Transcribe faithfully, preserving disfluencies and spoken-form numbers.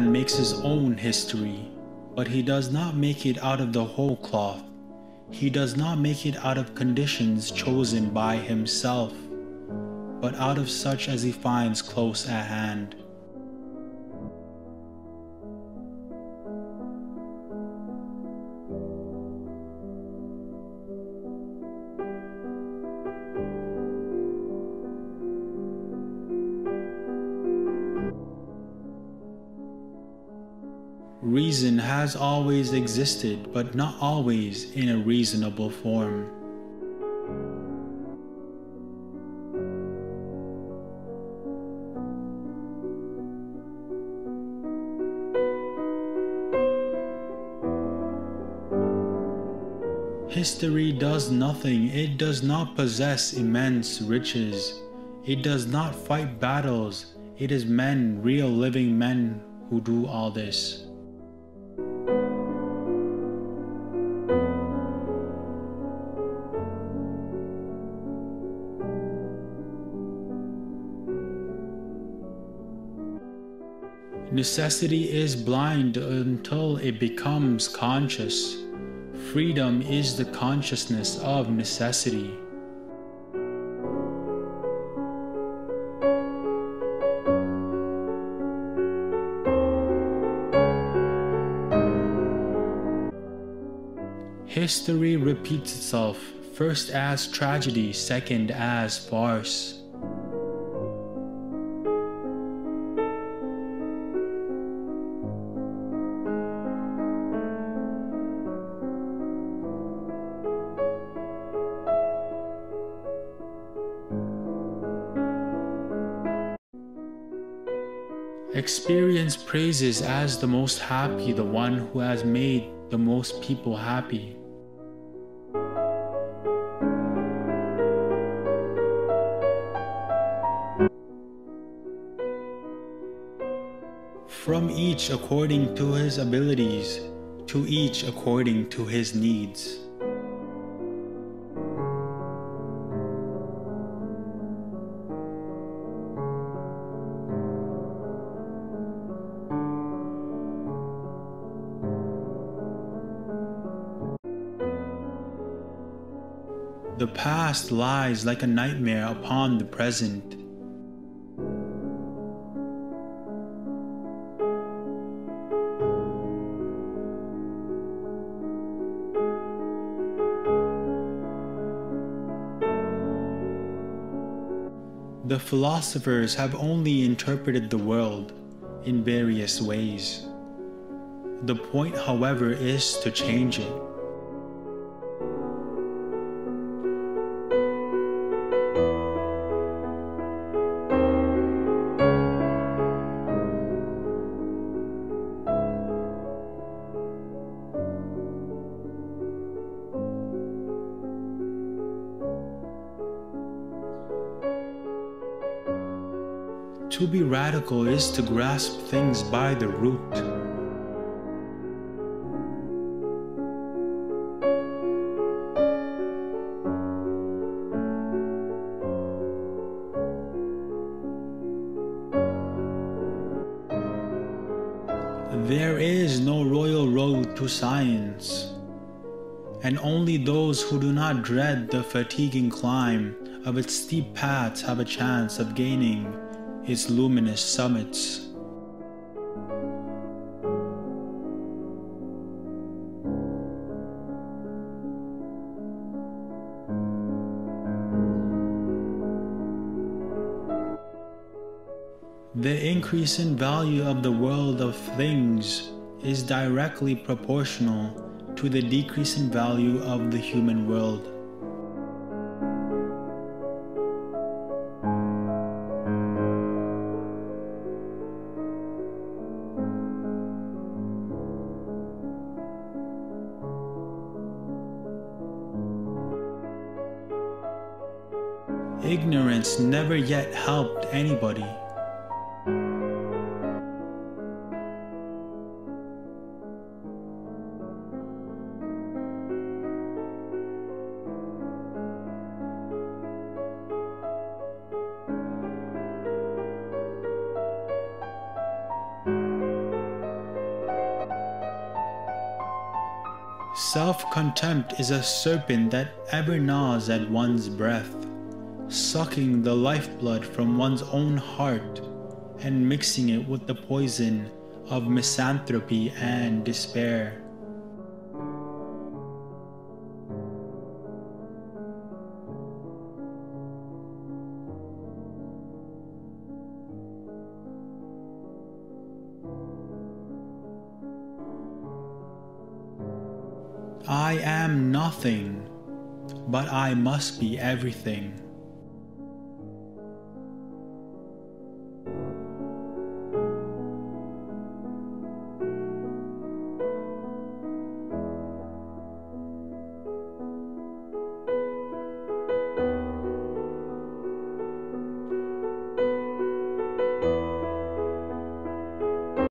man makes his own history, but he does not make it out of the whole cloth. He does not make it out of conditions chosen by himself, but out of such as he finds close at hand. Reason has always existed, but not always in a reasonable form. History does nothing. It does not possess immense riches. It does not fight battles. It is men, real living men, who do all this. Necessity is blind until it becomes conscious. Freedom is the consciousness of necessity. History repeats itself, first as tragedy, second as farce. Experience praises as the most happy the one who has made the most people happy. From each according to his abilities, to each according to his needs. The past lies like a nightmare upon the present. The philosophers have only interpreted the world in various ways. The point, however, is to change it. To be radical is to grasp things by the root. There is no royal road to science, and only those who do not dread the fatiguing climb of its steep paths have a chance of gaining its luminous summits. The increase in value of the world of things is directly proportional to the decrease in value of the human world. Ignorance never yet helped anybody. Self-contempt is a serpent that ever gnaws at one's breath, sucking the lifeblood from one's own heart and mixing it with the poison of misanthropy and despair. I am nothing, but I must be everything.